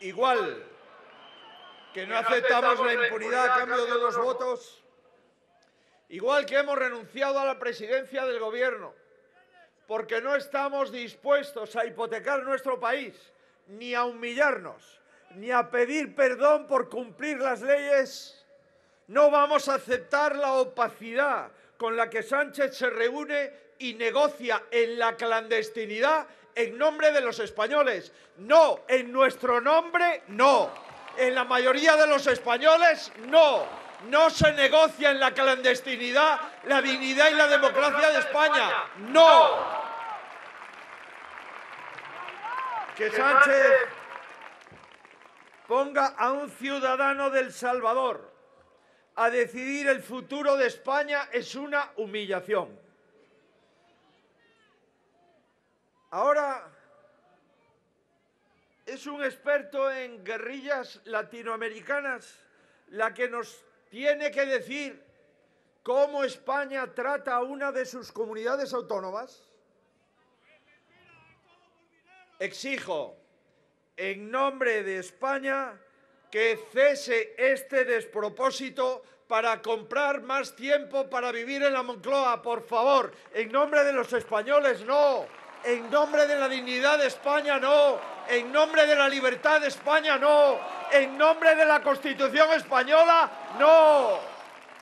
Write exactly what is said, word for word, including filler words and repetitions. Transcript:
Igual que no aceptamos la impunidad a cambio de dos votos, igual que hemos renunciado a la presidencia del Gobierno, porque no estamos dispuestos a hipotecar nuestro país, ni a humillarnos, ni a pedir perdón por cumplir las leyes, no vamos a aceptar la opacidad con la que Sánchez se reúne y negocia en la clandestinidad en nombre de los españoles. No, en nuestro nombre, no. En la mayoría de los españoles, no. No se negocia en la clandestinidad la dignidad y la democracia de España. No. Que Sánchez ponga a un ciudadano del Salvador a decidir el futuro de España es una humillación. Ahora es un experto en guerrillas latinoamericanas la que nos tiene que decir cómo España trata a una de sus comunidades autónomas. Exijo, en nombre de España, que cese este despropósito para comprar más tiempo para vivir en la Moncloa, por favor. En nombre de los españoles, no. En nombre de la dignidad de España, no. En nombre de la libertad de España, no. En nombre de la Constitución española, no.